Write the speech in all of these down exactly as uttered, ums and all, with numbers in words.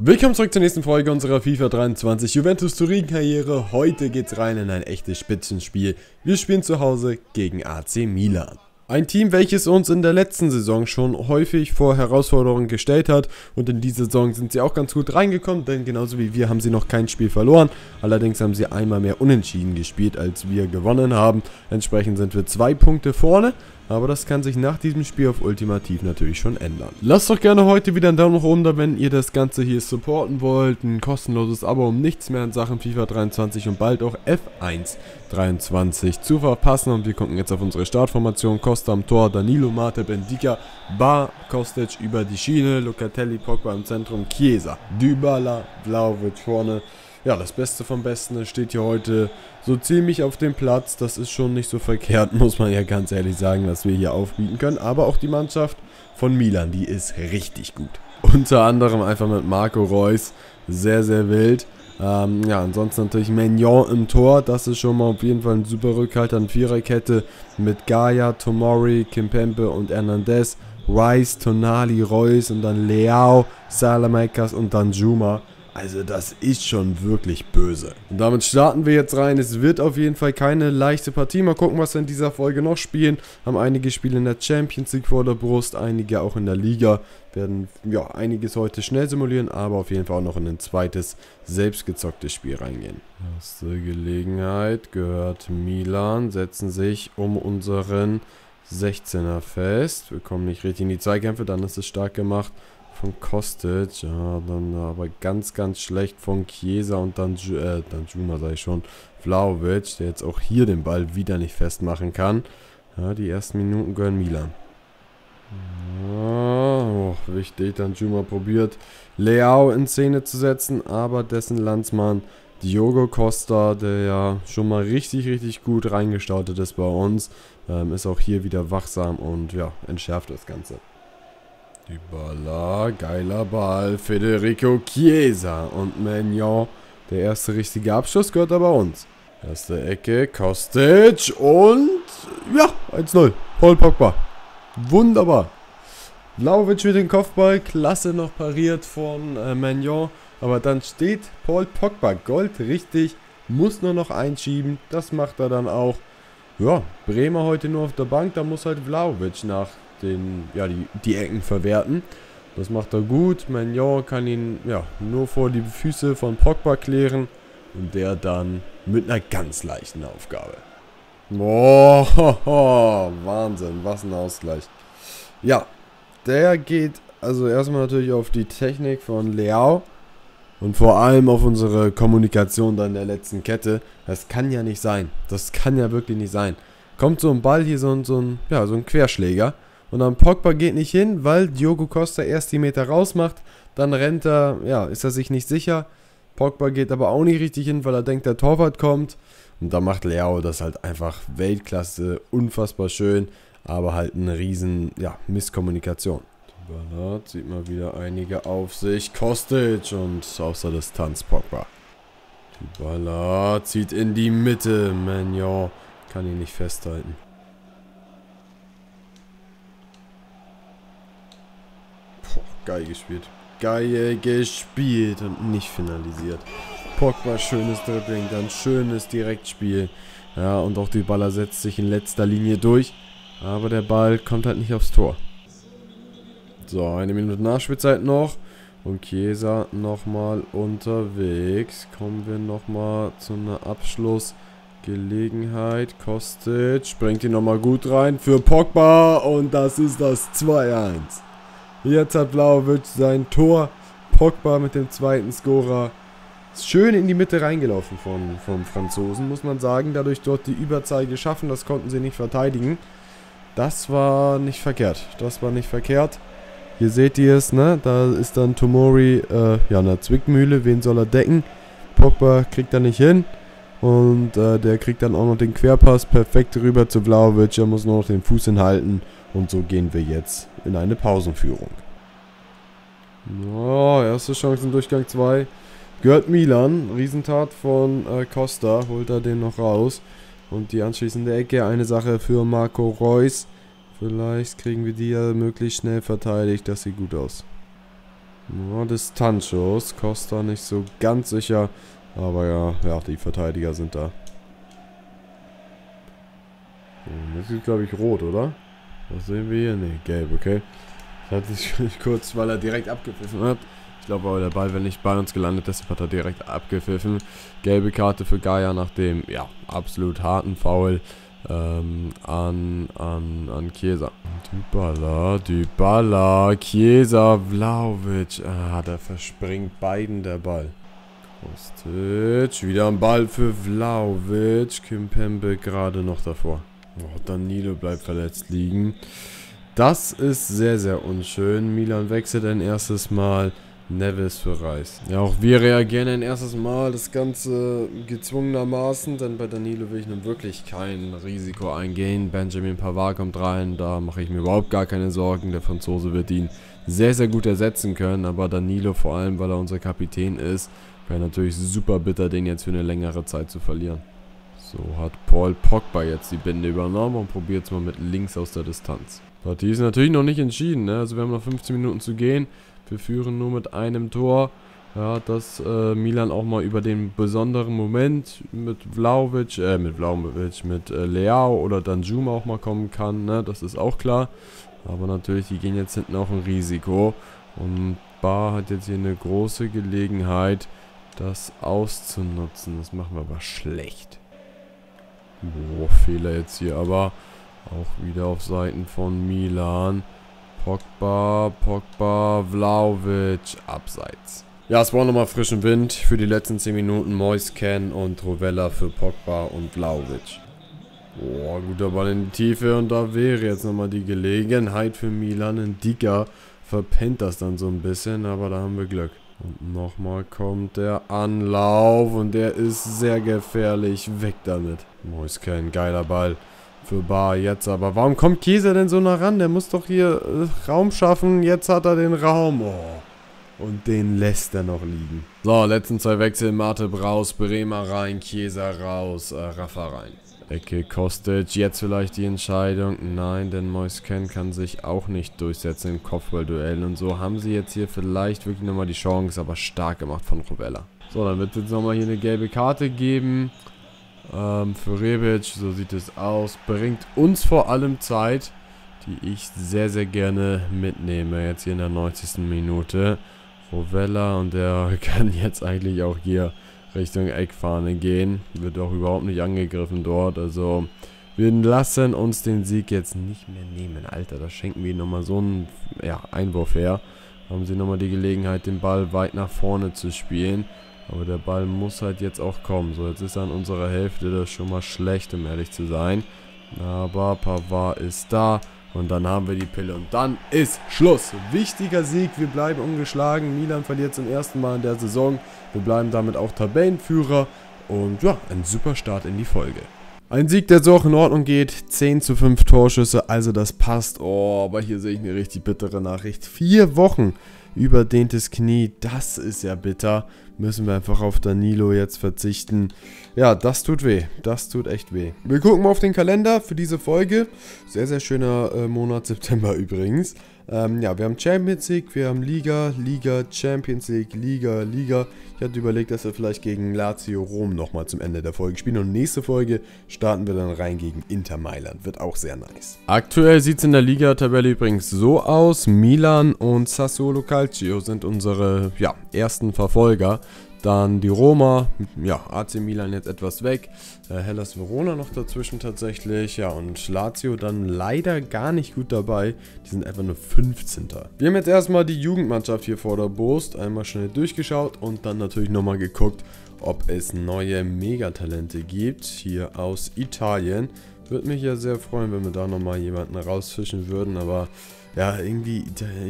Willkommen zurück zur nächsten Folge unserer FIFA dreiundzwanzig Juventus Turin Karriere. Heute geht's rein in ein echtes Spitzenspiel. Wir spielen zu Hause gegen A C Milan. Ein Team, welches uns in der letzten Saison schon häufig vor Herausforderungen gestellt hat, und in dieser Saison sind sie auch ganz gut reingekommen, denn genauso wie wir haben sie noch kein Spiel verloren. Allerdings haben sie einmal mehr unentschieden gespielt, als wir gewonnen haben. Entsprechend sind wir zwei Punkte vorne. Aber das kann sich nach diesem Spiel auf ultimativ natürlich schon ändern. Lasst doch gerne heute wieder einen Daumen nach oben da, wenn ihr das Ganze hier supporten wollt. Ein kostenloses Abo, um nichts mehr in Sachen FIFA dreiundzwanzig und bald auch F eins dreiundzwanzig zu verpassen. Und wir gucken jetzt auf unsere Startformation. Costa am Tor, Danilo, Martip, Bendika, Bar, Kostic über die Schiene, Locatelli, Pogba im Zentrum, Chiesa, Dybala, Vlahovic vorne. Ja, das Beste vom Besten steht hier heute so ziemlich auf dem Platz. Das ist schon nicht so verkehrt, muss man ja ganz ehrlich sagen, was wir hier aufbieten können. Aber auch die Mannschaft von Milan, die ist richtig gut. Unter anderem einfach mit Marco Reus, sehr, sehr wild. Ähm, ja, ansonsten natürlich Maignan im Tor. Das ist schon mal auf jeden Fall ein super Rückhalter, eine Viererkette mit Gaia, Tomori, Kimpembe und Hernandez. Rice, Tonali, Reus und dann Leao, Salamakas und dann Danjuma. Also das ist schon wirklich böse. Und damit starten wir jetzt rein. Es wird auf jeden Fall keine leichte Partie. Mal gucken, was wir in dieser Folge noch spielen. Haben einige Spiele in der Champions League vor der Brust, einige auch in der Liga. Werden ja einiges heute schnell simulieren, aber auf jeden Fall auch noch in ein zweites selbstgezocktes Spiel reingehen. Erste Gelegenheit gehört Milan. Setzen sich um unseren sechzehner fest. Wir kommen nicht richtig in die Zweikämpfe, dann ist es stark gemacht. Von Kostic, ja, dann aber ganz, ganz schlecht von Chiesa und dann äh, Danjuma, sage ich schon, Vlahovic, der jetzt auch hier den Ball wieder nicht festmachen kann. Ja, die ersten Minuten gehören Milan. Ja, oh, wichtig, Danjuma probiert, Leao in Szene zu setzen, aber dessen Landsmann Diogo Costa, der ja schon mal richtig, richtig gut reingestartet ist bei uns, ähm, ist auch hier wieder wachsam und ja, entschärft das Ganze. Dybala, geiler Ball, Federico Chiesa und Maignan. Der erste richtige Abschluss gehört aber uns. Erste Ecke, Kostic und ja, eins null, Paul Pogba. Wunderbar. Vlahovic mit dem Kopfball, klasse noch pariert von äh, Maignan. Aber dann steht Paul Pogba, Gold richtig, muss nur noch einschieben, das macht er dann auch. Ja, Bremer heute nur auf der Bank, da muss halt Vlahovic nach. Den, ja, die, die Ecken verwerten. Das macht er gut. Maignan kann ihn ja nur vor die Füße von Pogba klären. Und der dann mit einer ganz leichten Aufgabe. Oh, ho, ho, Wahnsinn, was ein Ausgleich. Ja, der geht also erstmal natürlich auf die Technik von Leao. Und vor allem auf unsere Kommunikation dann der letzten Kette. Das kann ja nicht sein. Das kann ja wirklich nicht sein. Kommt so ein Ball hier, so ein, so ein, ja, so ein Querschläger. Und dann Pogba geht nicht hin, weil Diogo Costa erst die Meter rausmacht. Dann rennt er, ja, ist er sich nicht sicher. Pogba geht aber auch nicht richtig hin, weil er denkt, der Torwart kommt. Und da macht Leao das halt einfach Weltklasse, unfassbar schön. Aber halt eine riesen, ja, Misskommunikation. Bernard sieht mal wieder einige auf sich. Kostic und aus der Distanz Pogba. Bernard zieht in die Mitte. Maignan kann ihn nicht festhalten. Geil gespielt. Geil gespielt und nicht finalisiert. Pogba, schönes Dribbling, dann schönes Direktspiel. Ja, und auch die Baller setzt sich in letzter Linie durch. Aber der Ball kommt halt nicht aufs Tor. So, eine Minute Nachspielzeit noch. Und Chiesa nochmal unterwegs. Kommen wir nochmal zu einer Abschlussgelegenheit. Kostic springt ihn nochmal gut rein für Pogba. Und das ist das zwei eins. Jetzt hat Vlahovic sein Tor. Pogba mit dem zweiten Scorer. Ist schön in die Mitte reingelaufen von, vom Franzosen, muss man sagen. Dadurch dort die Überzahl geschaffen. Das konnten sie nicht verteidigen. Das war nicht verkehrt. Das war nicht verkehrt. Hier seht ihr es, ne? Da ist dann Tomori, äh, ja, eine Zwickmühle. Wen soll er decken? Pogba kriegt da nicht hin. Und äh, der kriegt dann auch noch den Querpass perfekt rüber zu Vlahovic. Er muss nur noch den Fuß hinhalten. Und so gehen wir jetzt in eine Pausenführung. Oh, erste Chance im Durchgang zwei. Gehört Milan. Riesentat von äh, Costa. Holt er den noch raus. Und die anschließende Ecke. Eine Sache für Marco Reus. Vielleicht kriegen wir die ja möglichst schnell verteidigt. Das sieht gut aus. Nur Distanzschuss. Costa nicht so ganz sicher. Aber ja, ja, die Verteidiger sind da. Das ist, glaube ich, rot, oder? Was sehen wir hier? Ne, gelb, okay. Das hatte ich kurz, weil er direkt abgepfiffen hat. Ich glaube aber, der Ball wäre nicht bei uns gelandet, deshalb hat er direkt abgepfiffen. Gelbe Karte für Gaia nach dem, ja, absolut harten Foul ähm, an, an, an Chiesa. Dybala, Dybala, Chiesa, Vlahovic. Ah, da verspringt beiden der Ball. Kostic, wieder ein Ball für Vlahovic. Kimpembe gerade noch davor. Oh, Danilo bleibt verletzt liegen. Das ist sehr, sehr unschön. Milan wechselt ein erstes Mal. Neves für Reis. Ja, auch wir reagieren ein erstes Mal. Das Ganze gezwungenermaßen. Denn bei Danilo will ich nun wirklich kein Risiko eingehen. Benjamin Pavard kommt rein. Da mache ich mir überhaupt gar keine Sorgen. Der Franzose wird ihn sehr, sehr gut ersetzen können. Aber Danilo, vor allem, weil er unser Kapitän ist, wäre natürlich super bitter, den jetzt für eine längere Zeit zu verlieren. So hat Paul Pogba jetzt die Binde übernommen und probiert es mal mit links aus der Distanz. Partie ist natürlich noch nicht entschieden, ne? Also wir haben noch fünfzehn Minuten zu gehen. Wir führen nur mit einem Tor. Ja, dass äh, Milan auch mal über den besonderen Moment mit Vlahovic, äh, mit Vlahovic, mit äh, Leao oder Danjuma auch mal kommen kann, ne? Das ist auch klar. Aber natürlich, die gehen jetzt hinten auch ein Risiko. Und Bar hat jetzt hier eine große Gelegenheit, das auszunutzen. Das machen wir aber schlecht. Boah, Fehler jetzt hier, aber auch wieder auf Seiten von Milan. Pogba, Pogba, Vlahovic, abseits. Ja, es war nochmal frischen Wind für die letzten zehn Minuten. Moise Kean und Rovella für Pogba und Vlahovic. Boah, guter Ball in die Tiefe und da wäre jetzt nochmal die Gelegenheit für Milan. Ndicka verpennt das dann so ein bisschen, aber da haben wir Glück. Und nochmal kommt der Anlauf und der ist sehr gefährlich. Weg damit. Moise Kean, geiler Ball für Bar jetzt aber. Warum kommt Chiesa denn so nah ran? Der muss doch hier äh, Raum schaffen. Jetzt hat er den Raum. Oh. Und den lässt er noch liegen. So, letzten zwei Wechsel. Martip raus, Bremer rein, Chiesa raus, äh, Rafa rein. Ecke Kostic, jetzt vielleicht die Entscheidung. Nein, denn Moise Kean kann sich auch nicht durchsetzen im Kopfballduell. Und so haben sie jetzt hier vielleicht wirklich nochmal die Chance, aber stark gemacht von Rovella. So, dann wird es jetzt nochmal hier eine gelbe Karte geben. Ähm, für Rebic, so sieht es aus. Bringt uns vor allem Zeit, die ich sehr, sehr gerne mitnehme. Jetzt hier in der neunzigsten Minute. Rovella, und der kann jetzt eigentlich auch hier Richtung Eckfahne gehen. Wird auch überhaupt nicht angegriffen dort. Also wir lassen uns den Sieg jetzt nicht mehr nehmen. Alter, da schenken wir nochmal so einen, ja, Einwurf her. Haben sie nochmal die Gelegenheit, den Ball weit nach vorne zu spielen. Aber der Ball muss halt jetzt auch kommen. So, jetzt ist er an unserer Hälfte. Das ist schon mal schlecht, um ehrlich zu sein. Aber Pavard ist da. Und dann haben wir die Pille. Und dann ist Schluss. Wichtiger Sieg. Wir bleiben ungeschlagen. Milan verliert zum ersten Mal in der Saison. Wir bleiben damit auch Tabellenführer. Und ja, ein super Start in die Folge. Ein Sieg, der so auch in Ordnung geht. zehn zu fünf Torschüsse. Also das passt. Oh, aber hier sehe ich eine richtig bittere Nachricht. Vier Wochen überdehntes Knie. Das ist ja bitter. Müssen wir einfach auf Danilo jetzt verzichten. Ja, das tut weh. Das tut echt weh. Wir gucken mal auf den Kalender für diese Folge. Sehr, sehr schöner äh, Monat September übrigens. Ähm, ja, wir haben Champions League, wir haben Liga, Liga, Champions League, Liga, Liga. Ich hatte überlegt, dass wir vielleicht gegen Lazio Rom nochmal zum Ende der Folge spielen. Und nächste Folge starten wir dann rein gegen Inter Mailand. Wird auch sehr nice. Aktuell sieht es in der Liga-Tabelle übrigens so aus. Milan und Sassuolo Calcio sind unsere, ja, ersten Verfolger. Dann die Roma, ja, A C Milan jetzt etwas weg, äh, Hellas Verona noch dazwischen tatsächlich, ja, und Lazio dann leider gar nicht gut dabei, die sind einfach nur fünfzehnter Wir haben jetzt erstmal die Jugendmannschaft hier vor der Brust, einmal schnell durchgeschaut und dann natürlich nochmal geguckt, ob es neue Megatalente gibt, hier aus Italien. Würde mich ja sehr freuen, wenn wir da nochmal jemanden rausfischen würden, aber ja, irgendwie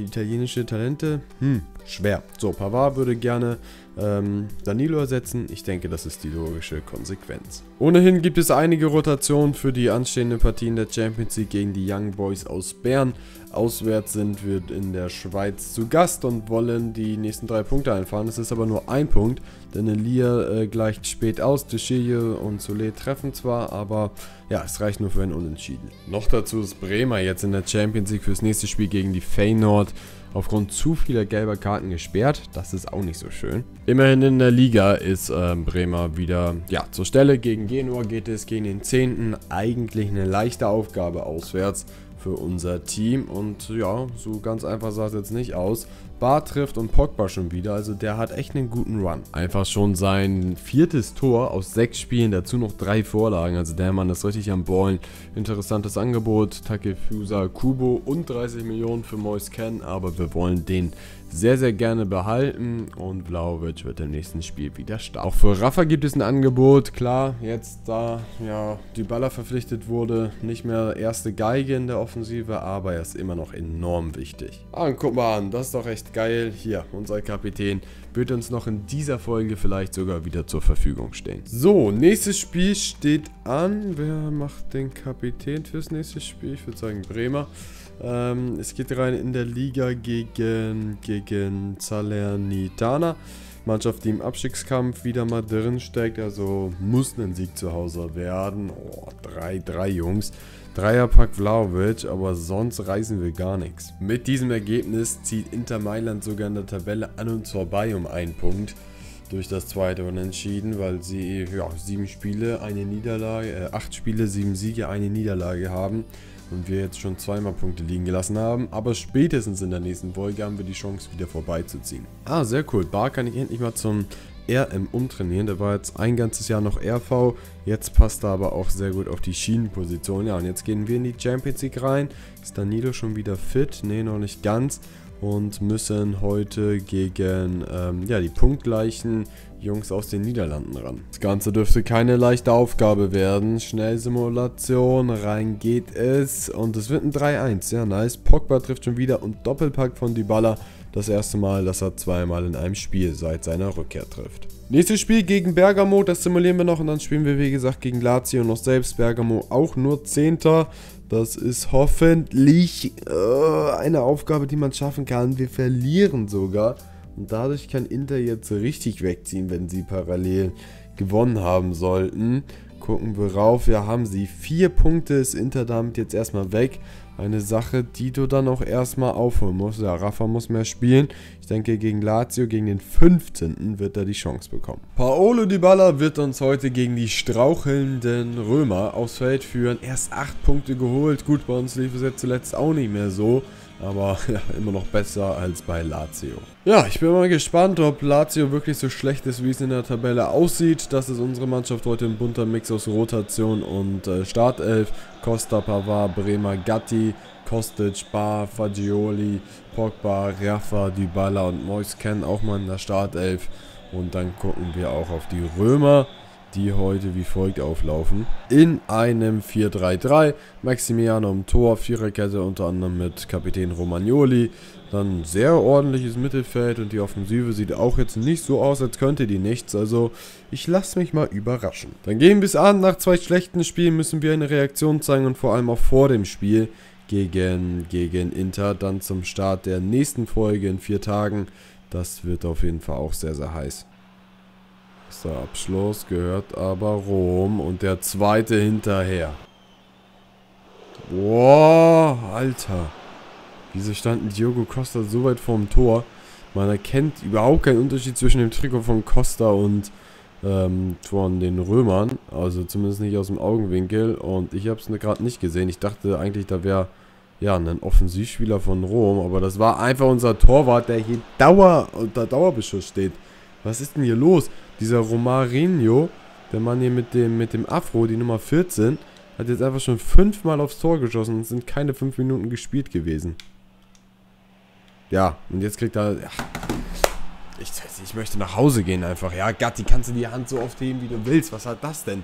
italienische Talente, hm, schwer. So, Pavard würde gerne ähm, Danilo ersetzen. Ich denke, das ist die logische Konsequenz. Ohnehin gibt es einige Rotationen für die anstehenden Partien der Champions League gegen die Young Boys aus Bern. Auswärts sind wir in der Schweiz zu Gast und wollen die nächsten drei Punkte einfahren. Es ist aber nur ein Punkt, denn Elia äh, gleicht spät aus. Dechille und Solé treffen zwar, aber ja, es reicht nur für ein Unentschieden. Noch dazu ist Bremer jetzt in der Champions League fürs nächste Spiel gegen die Feyenoord. aufgrund zu vieler gelber Karten gesperrt. Das ist auch nicht so schön. Immerhin in der Liga ist äh, Bremer wieder ja, zur Stelle. Gegen Genua geht es gegen den zehnten Eigentlich eine leichte Aufgabe auswärts für unser Team. Und ja, so ganz einfach sah es jetzt nicht aus. Bar trifft und Pogba schon wieder, also der hat echt einen guten Run. Einfach schon sein viertes Tor aus sechs Spielen, dazu noch drei Vorlagen, also der Mann ist richtig am Ballen. Interessantes Angebot, Takefusa Kubo und dreißig Millionen für Moise Kean, aber wir wollen den sehr, sehr gerne behalten und Vlahovic wird im nächsten Spiel wieder starten. Auch für Rafa gibt es ein Angebot, klar, jetzt da ja Dybala verpflichtet wurde, nicht mehr erste Geige in der Offensive, aber er ist immer noch enorm wichtig. Ah, guck mal an, das ist doch echt geil. Hier, unser Kapitän wird uns noch in dieser Folge vielleicht sogar wieder zur Verfügung stehen. So, nächstes Spiel steht an. Wer macht den Kapitän fürs nächste Spiel? Ich würde sagen Bremer. Ähm, es geht rein in der Liga gegen, gegen Salernitana. Mannschaft, die im Abstiegskampf wieder mal drin steckt. Also muss ein Sieg zu Hause werden. Oh, drei drei, Jungs. Dreierpack Vlahovic, aber sonst reißen wir gar nichts. Mit diesem Ergebnis zieht Inter Mailand sogar in der Tabelle an uns vorbei um einen Punkt. Durch das zweite Unentschieden, weil sie ja, sieben Spiele, eine Niederlage, äh, acht Spiele, sieben Siege, eine Niederlage haben. Und wir jetzt schon zweimal Punkte liegen gelassen haben. Aber spätestens in der nächsten Folge haben wir die Chance, wieder vorbeizuziehen. Ah, sehr cool. Bar kann ich endlich mal zum R M umtrainieren. Der war jetzt ein ganzes Jahr noch R V. Jetzt passt er aber auch sehr gut auf die Schienenposition. Ja, und jetzt gehen wir in die Champions League rein. Ist Danilo schon wieder fit? Ne, noch nicht ganz. Und müssen heute gegen ähm, ja, die punktgleichen Jungs aus den Niederlanden ran. Das Ganze dürfte keine leichte Aufgabe werden. Schnellsimulation, rein geht es. Und es wird ein drei eins, ja nice. Pogba trifft schon wieder und Doppelpack von Dybala. Das erste Mal, dass er zweimal in einem Spiel seit seiner Rückkehr trifft. Nächstes Spiel gegen Bergamo, das simulieren wir noch. Und dann spielen wir, wie gesagt, gegen Lazio noch selbst. Bergamo auch nur Zehnter. Das ist hoffentlich äh, eine Aufgabe, die man schaffen kann. Wir verlieren sogar. Und dadurch kann Inter jetzt richtig wegziehen, wenn sie parallel gewonnen haben sollten. Gucken wir rauf. Wir haben sie. Vier Punkte ist Inter damit jetzt erstmal weg. Eine Sache, die du dann auch erstmal aufholen musst. Ja, Rafa muss mehr spielen. Ich denke, gegen Lazio, gegen den fünfzehnten wird er die Chance bekommen. Paolo Dybala wird uns heute gegen die strauchelnden Römer aufs Feld führen. Erst acht Punkte geholt. Gut, bei uns lief es jetzt zuletzt auch nicht mehr so. Aber ja, immer noch besser als bei Lazio. Ja, ich bin mal gespannt, ob Lazio wirklich so schlecht ist, wie es in der Tabelle aussieht. Das ist unsere Mannschaft heute im bunter Mix aus Rotation und äh, Startelf. Costa, Pavard, Bremer, Gatti, Kostic, Bar, Fagioli, Pogba, Rafa, Dybala und Moise Kean auch mal in der Startelf. Und dann gucken wir auch auf die Römer, die heute wie folgt auflaufen. In einem vier drei drei, Maximiano im Tor, Viererkette unter anderem mit Kapitän Romagnoli. Dann sehr ordentliches Mittelfeld und die Offensive sieht auch jetzt nicht so aus, als könnte die nichts. Also ich lasse mich mal überraschen. Dann gehen wir bis an. Nach zwei schlechten Spielen müssen wir eine Reaktion zeigen und vor allem auch vor dem Spiel gegen, gegen Inter. Dann zum Start der nächsten Folge in vier Tagen. Das wird auf jeden Fall auch sehr, sehr heiß. Der Abschluss gehört aber Rom und der zweite hinterher. Boah, Alter. Wieso standen Diogo Costa so weit vorm Tor? Man erkennt überhaupt keinen Unterschied zwischen dem Trikot von Costa und ähm, von den Römern. Also zumindest nicht aus dem Augenwinkel. Und ich habe es gerade nicht gesehen. Ich dachte eigentlich, da wäre ja ein Offensivspieler von Rom. Aber das war einfach unser Torwart, der hier Dauer, unter Dauerbeschuss steht. Was ist denn hier los? Dieser Romarinho, der Mann hier mit dem, mit dem Afro, die Nummer vierzehn, hat jetzt einfach schon fünfmal aufs Tor geschossen und sind keine fünf Minuten gespielt gewesen. Ja, und jetzt kriegt er... Ja, ich, ich möchte nach Hause gehen einfach. Ja, Gatti, kannst du die Hand so oft heben, wie du willst. Was hat das denn?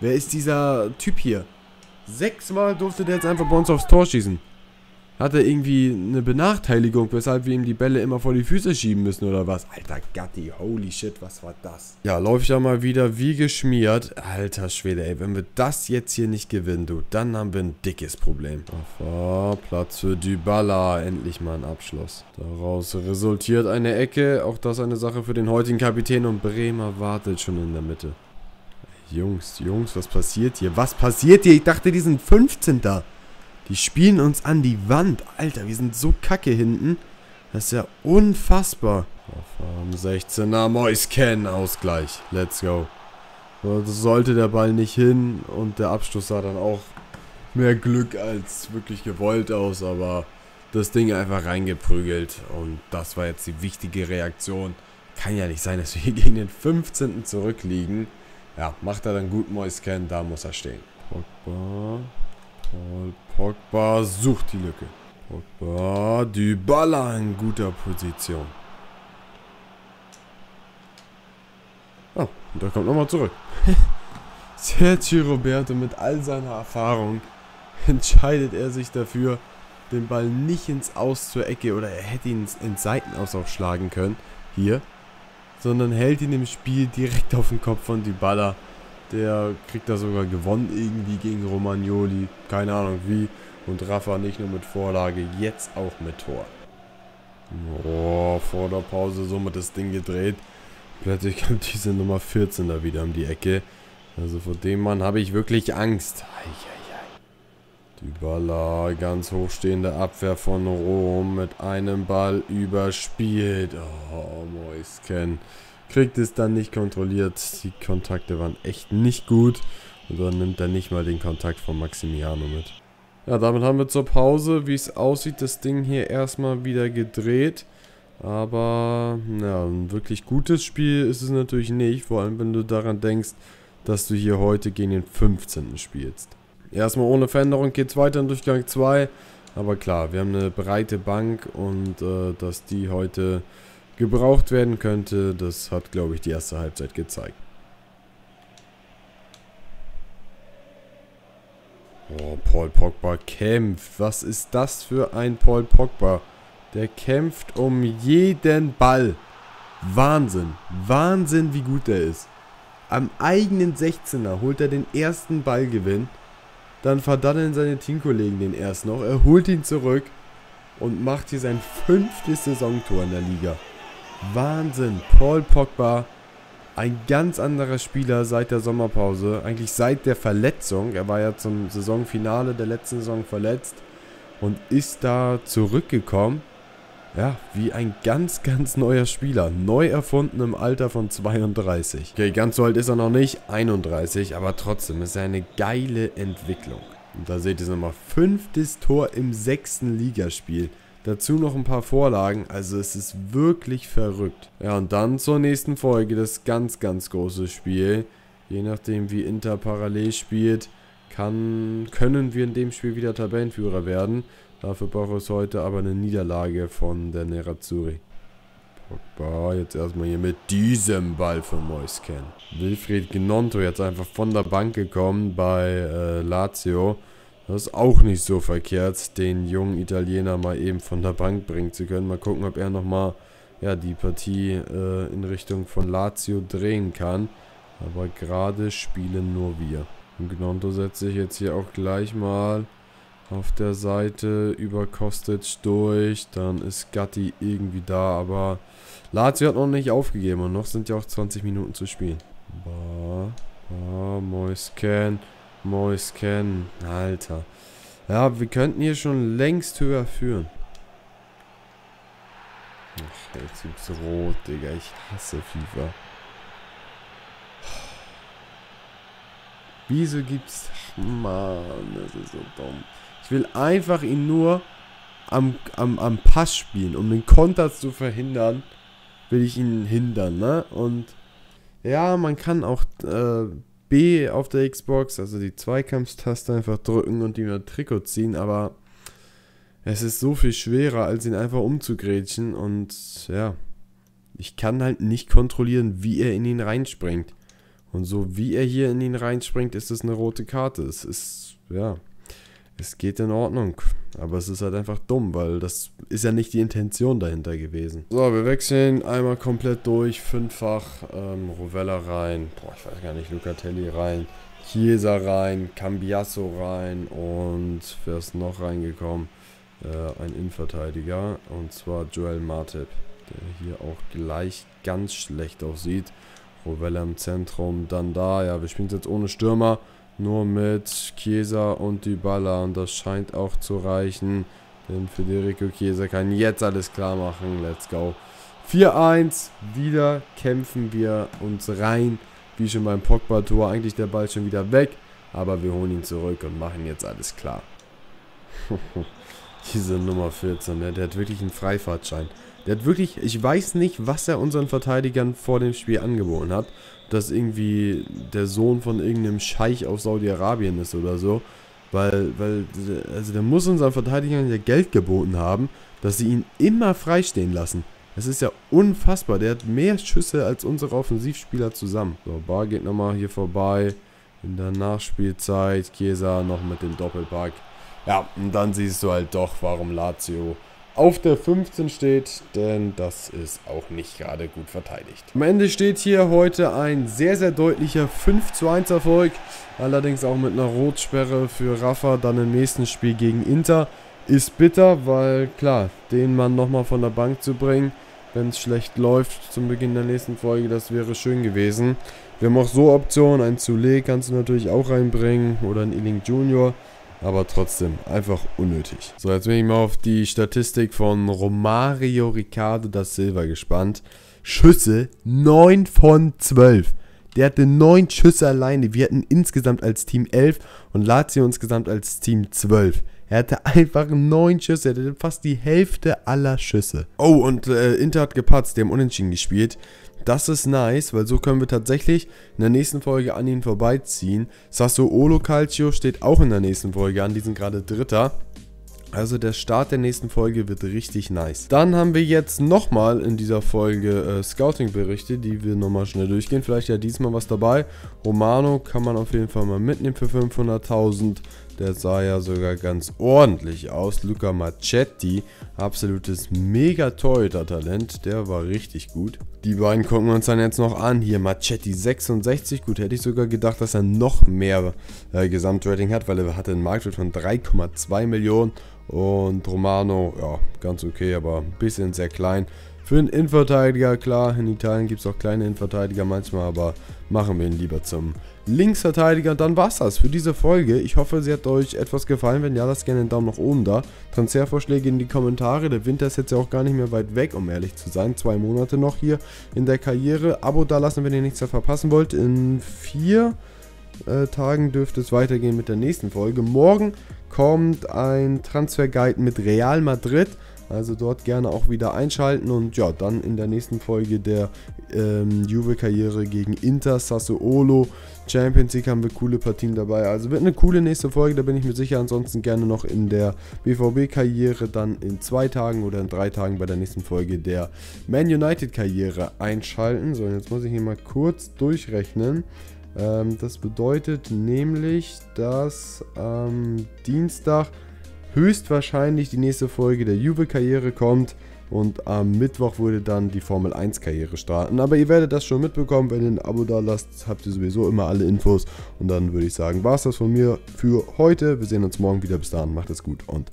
Wer ist dieser Typ hier? Sechsmal durfte der jetzt einfach bei uns aufs Tor schießen. Hat er irgendwie eine Benachteiligung, weshalb wir ihm die Bälle immer vor die Füße schieben müssen oder was? Alter Gatti, holy shit, was war das? Ja, läuft ja mal wieder wie geschmiert. Alter Schwede, ey, wenn wir das jetzt hier nicht gewinnen, du, dann haben wir ein dickes Problem. Ach, Platz für Dybala, endlich mal ein Abschluss. Daraus resultiert eine Ecke, auch das eine Sache für den heutigen Kapitän und Bremer wartet schon in der Mitte. Jungs, Jungs, was passiert hier? Was passiert hier? Ich dachte, die sind fünfzehnter. Die spielen uns an die Wand. Alter, wir sind so kacke hinten. Das ist ja unfassbar. Auf sechzehner Moisken, Ausgleich. Let's go. So, sollte der Ball nicht hin und der Abschluss sah dann auch mehr Glück als wirklich gewollt aus, aber das Ding einfach reingeprügelt und das war jetzt die wichtige Reaktion. Kann ja nicht sein, dass wir hier gegen den fünfzehnten zurückliegen. Ja, macht er dann gut Moisken, da muss er stehen. Pogba, Paul Pogba sucht die Lücke. Pogba, Dybala in guter Position. Oh, und er kommt nochmal zurück. Sergio Roberto mit all seiner Erfahrung entscheidet er sich dafür, den Ball nicht ins Aus zur Ecke oder er hätte ihn ins Seitenaus aufschlagen können, hier, sondern hält ihn im Spiel direkt auf den Kopf von Dybala. Der kriegt da sogar gewonnen irgendwie gegen Romagnoli, keine Ahnung wie. Und Rafa nicht nur mit Vorlage, jetzt auch mit Tor. Oh, vor der Pause somit das Ding gedreht. Plötzlich kommt diese Nummer vierzehn da wieder um die Ecke. Also vor dem Mann habe ich wirklich Angst. Eieiei. Dybala, ganz hochstehende Abwehr von Rom mit einem Ball überspielt. Oh, Moisken. Kriegt es dann nicht kontrolliert. Die Kontakte waren echt nicht gut. Und dann nimmt er nicht mal den Kontakt von Maximiano mit. Ja, damit haben wir zur Pause, wie es aussieht, das Ding hier erstmal wieder gedreht. Aber, ja, ein wirklich gutes Spiel ist es natürlich nicht, vor allem wenn du daran denkst, dass du hier heute gegen den fünfzehnten spielst. Erstmal ohne Veränderung geht es weiter in Durchgang zwei, aber klar, wir haben eine breite Bank und äh, dass die heute gebraucht werden könnte, das hat, glaube ich, die erste Halbzeit gezeigt. Oh, Paul Pogba kämpft. Was ist das für ein Paul Pogba? Der kämpft um jeden Ball. Wahnsinn. Wahnsinn, wie gut er ist. Am eigenen sechzehner holt er den ersten Ballgewinn. Dann verdaddeln seine Teamkollegen den erst noch. Er holt ihn zurück und macht hier sein fünftes Saisontor in der Liga. Wahnsinn. Paul Pogba. Ein ganz anderer Spieler seit der Sommerpause, eigentlich seit der Verletzung. Er war ja zum Saisonfinale der letzten Saison verletzt und ist da zurückgekommen. Ja, wie ein ganz, ganz neuer Spieler. Neu erfunden im Alter von zweiunddreißig. Okay, ganz so alt ist er noch nicht, einunddreißig, aber trotzdem ist er eine geile Entwicklung. Und da seht ihr es nochmal, fünftes Tor im sechsten Ligaspiel. Dazu noch ein paar Vorlagen, also es ist wirklich verrückt. Ja, und dann zur nächsten Folge das ganz, ganz große Spiel. Je nachdem, wie Inter parallel spielt, kann, können wir in dem Spiel wieder Tabellenführer werden. Dafür braucht es heute aber eine Niederlage von der Nerazzurri. Pogba, jetzt erstmal hier mit diesem Ball für Moisken. Wilfried Gnonto jetzt einfach von der Bank gekommen bei äh, Lazio. Das ist auch nicht so verkehrt, den jungen Italiener mal eben von der Bank bringen zu können. Mal gucken, ob er nochmal ja, die Partie äh, in Richtung von Lazio drehen kann. Aber gerade spielen nur wir. Und Gnonto setzt sich jetzt hier auch gleich mal auf der Seite über Kostic durch. Dann ist Gatti irgendwie da, aber Lazio hat noch nicht aufgegeben. Und noch sind ja auch zwanzig Minuten zu spielen. Bah, bah, Moisken. Moisken, Alter. Ja, wir könnten hier schon längst höher führen. Ach, jetzt gibt's rot, Digga. Ich hasse FIFA. Wieso gibt's... Mann, das ist so dumm. Ich will einfach ihn nur am, am, am Pass spielen. Um den Konter zu verhindern, will ich ihn hindern, ne? Und ja, man kann auch... Äh, B auf der Xbox, also die Zweikampftaste einfach drücken und die mit Trikot ziehen, aber es ist so viel schwerer, als ihn einfach umzugrätschen und ja, ich kann halt nicht kontrollieren, wie er in ihn reinspringt. Und so wie er hier in ihn reinspringt, ist es eine rote Karte. Es ist, ja, es geht in Ordnung, aber es ist halt einfach dumm, weil das ist ja nicht die Intention dahinter gewesen. So, wir wechseln einmal komplett durch, fünffach, ähm, Rovella rein, boah, ich weiß gar nicht, Lucatelli rein, Chiesa rein, Cambiasso rein und wer ist noch reingekommen? Äh, ein Innenverteidiger und zwar Joel Martip, der hier auch gleich ganz schlecht aussieht. Rovella im Zentrum, dann da, ja, wir spielen es jetzt ohne Stürmer, nur mit Chiesa und Dybala und das scheint auch zu reichen. Denn Federico Chiesa kann jetzt alles klar machen. Let's go. vier eins. Wieder kämpfen wir uns rein. Wie schon beim Pogba-Tor. Eigentlich der Ball schon wieder weg. Aber wir holen ihn zurück und machen jetzt alles klar. Diese Nummer vierzehn, der, der hat wirklich einen Freifahrtschein. Der hat wirklich, ich weiß nicht, was er unseren Verteidigern vor dem Spiel angeboten hat. Dass irgendwie der Sohn von irgendeinem Scheich auf Saudi-Arabien ist oder so. Weil, weil, also der muss unseren Verteidigern ja Geld geboten haben, dass sie ihn immer freistehen lassen. Das ist ja unfassbar. Der hat mehr Schüsse als unsere Offensivspieler zusammen. So, Bar geht nochmal hier vorbei. In der Nachspielzeit. Chiesa noch mit dem Doppelpack. Ja, und dann siehst du halt doch, warum Lazio auf der fünfzehn steht, denn das ist auch nicht gerade gut verteidigt. Am Ende steht hier heute ein sehr, sehr deutlicher fünf zu eins Erfolg, allerdings auch mit einer Rotsperre für Rafa, dann im nächsten Spiel gegen Inter. Ist bitter, weil klar, den Mann nochmal von der Bank zu bringen, wenn es schlecht läuft zum Beginn der nächsten Folge, das wäre schön gewesen. Wir haben auch so Optionen, ein Zule kannst du natürlich auch reinbringen oder ein Ealing Junior. Aber trotzdem, einfach unnötig. So, jetzt bin ich mal auf die Statistik von Romario Ricciardo da Silva gespannt. Schüsse neun von zwölf. Der hatte neun Schüsse alleine. Wir hatten insgesamt als Team elf und Lazio insgesamt als Team zwölf. Er hatte einfach neun Schüsse, er hatte fast die Hälfte aller Schüsse. Oh, und äh, Inter hat gepatzt, die haben unentschieden gespielt. Das ist nice, weil so können wir tatsächlich in der nächsten Folge an ihnen vorbeiziehen. Sassuolo Calcio steht auch in der nächsten Folge an, die sind gerade Dritter. Also der Start der nächsten Folge wird richtig nice. Dann haben wir jetzt nochmal in dieser Folge äh, Scouting-Berichte, die wir nochmal schnell durchgehen. Vielleicht ja diesmal was dabei. Romano kann man auf jeden Fall mal mitnehmen für fünfhunderttausend. Der sah ja sogar ganz ordentlich aus. Luca Machetti, absolutes Mega-Torhüter-Talent. Der war richtig gut. Die beiden gucken wir uns dann jetzt noch an. Hier Machetti sechsundsechzig. Gut, hätte ich sogar gedacht, dass er noch mehr äh, Gesamtrating hat, weil er hatte einen Marktwert von drei Komma zwei Millionen. Und Romano, ja, ganz okay, aber ein bisschen sehr klein. Für einen Innenverteidiger, klar, in Italien gibt es auch kleine Innenverteidiger manchmal, aber machen wir ihn lieber zum Linksverteidiger. Und dann war's das für diese Folge. Ich hoffe, sie hat euch etwas gefallen. Wenn ja, lasst gerne einen Daumen nach oben da. Transfervorschläge in die Kommentare. Der Winter ist jetzt ja auch gar nicht mehr weit weg, um ehrlich zu sein. Zwei Monate noch hier in der Karriere. Abo da lassen, wenn ihr nichts verpassen wollt. In vier äh, Tagen dürfte es weitergehen mit der nächsten Folge. Morgen kommt ein Transferguide mit Real Madrid. Also dort gerne auch wieder einschalten und ja, dann in der nächsten Folge der ähm, Juve-Karriere gegen Inter, Sassuolo, Champions League haben wir coole Partien dabei. Also wird eine coole nächste Folge, da bin ich mir sicher. Ansonsten gerne noch in der B V B-Karriere, dann in zwei Tagen oder in drei Tagen bei der nächsten Folge der Man United-Karriere einschalten. So, jetzt muss ich hier mal kurz durchrechnen. Ähm, das bedeutet nämlich, dass am Dienstag höchstwahrscheinlich die nächste Folge der Juve-Karriere kommt und am Mittwoch würde dann die Formel eins Karriere starten. Aber ihr werdet das schon mitbekommen, wenn ihr ein Abo da lasst, habt ihr sowieso immer alle Infos. Und dann würde ich sagen, war es das von mir für heute. Wir sehen uns morgen wieder. Bis dahin, macht es gut und